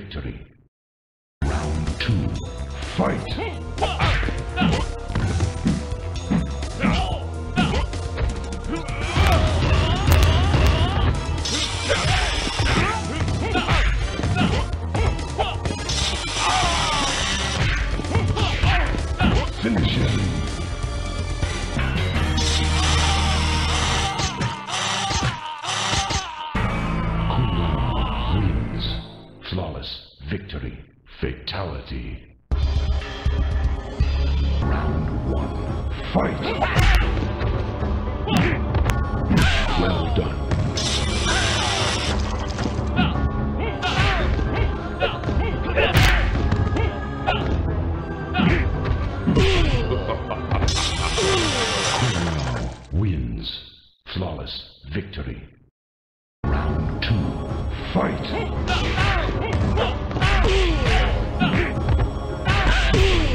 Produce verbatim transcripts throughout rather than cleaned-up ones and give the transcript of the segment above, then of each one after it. victory. Round two, fight! Finish him. Kung Lao wins. Flawless victory. Fatality. Round one. Fight! Well done. Flawless victory. Round two, fight!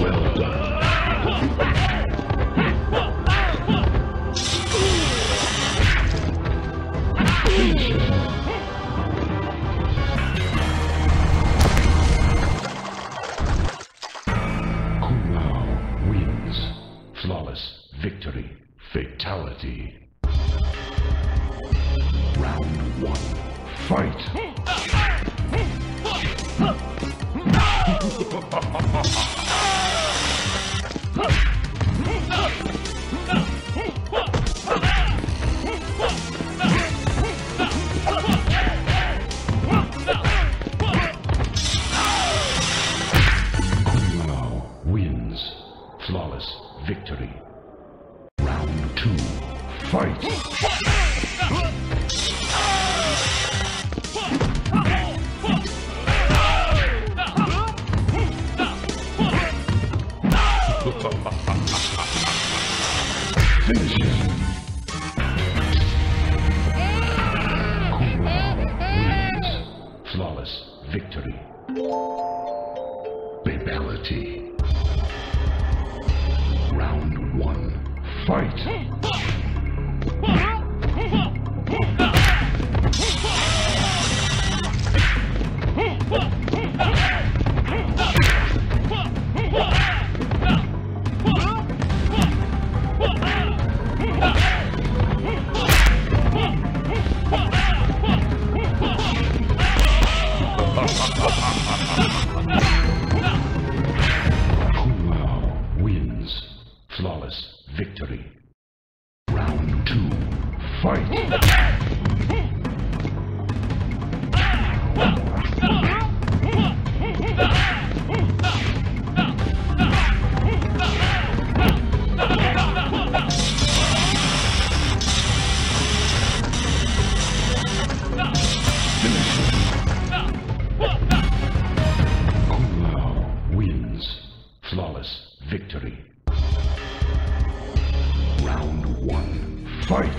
Well done. Finish it. Kung Lao wins. Flawless victory. Fatality. Round one, fight! Kung Lao wins. Flawless victory. Round two, fight! Finish him. Kung Lao wins. Flawless victory. Babality. Round one. Fight! Kung Lao wins. Flawless victory. Round two, fight! Flawless victory. Round one, fight!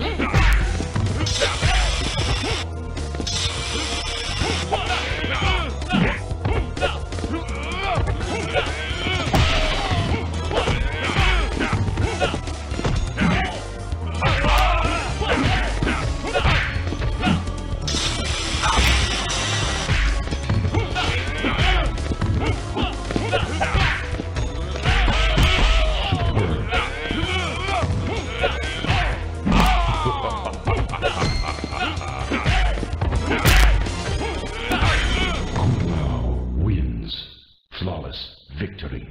Victory.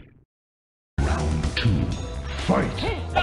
Round two, fight! Superb.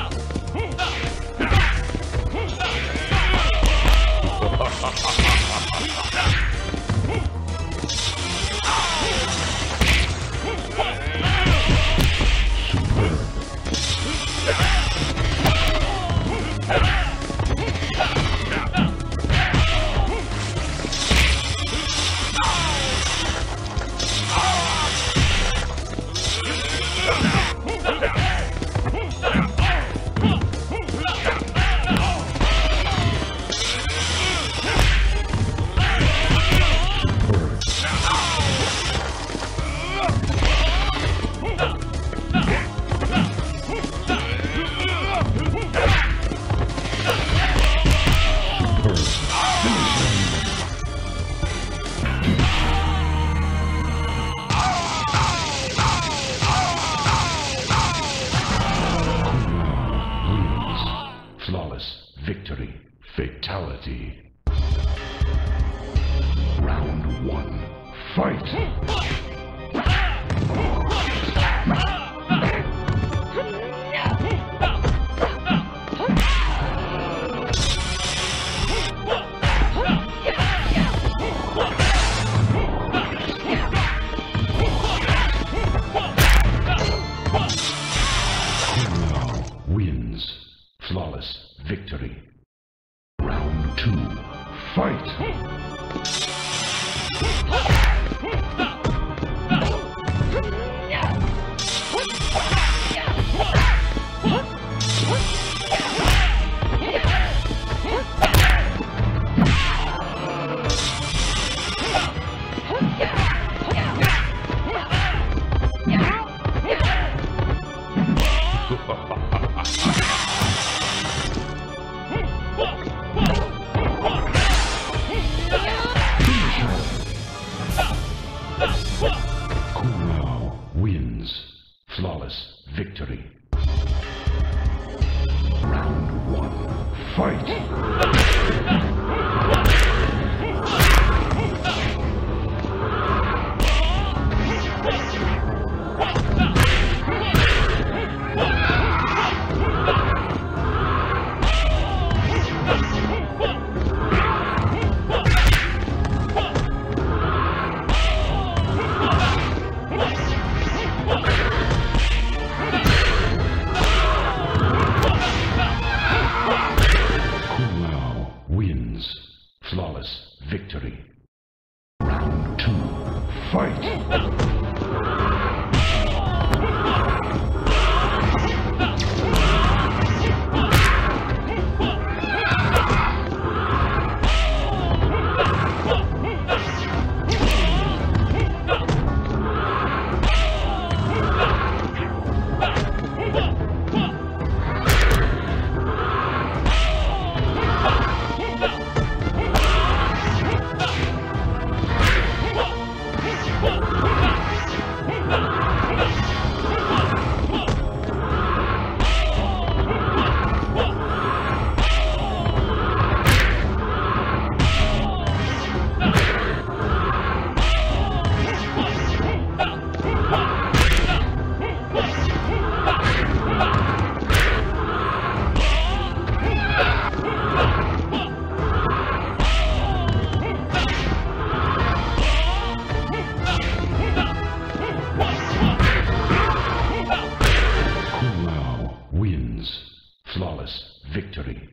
Victory.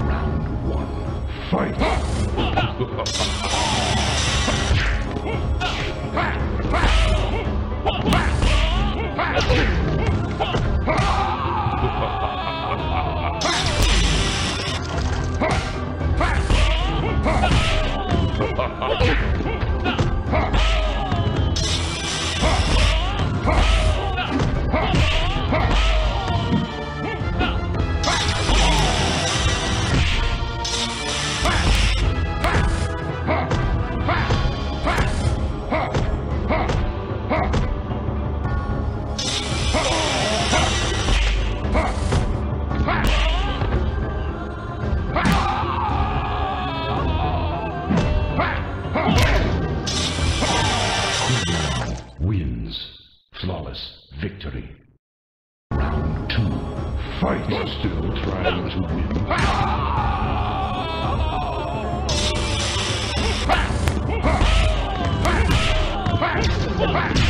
Round one. Fight! Victory. Round two. Fight. Still trying to win. Ah!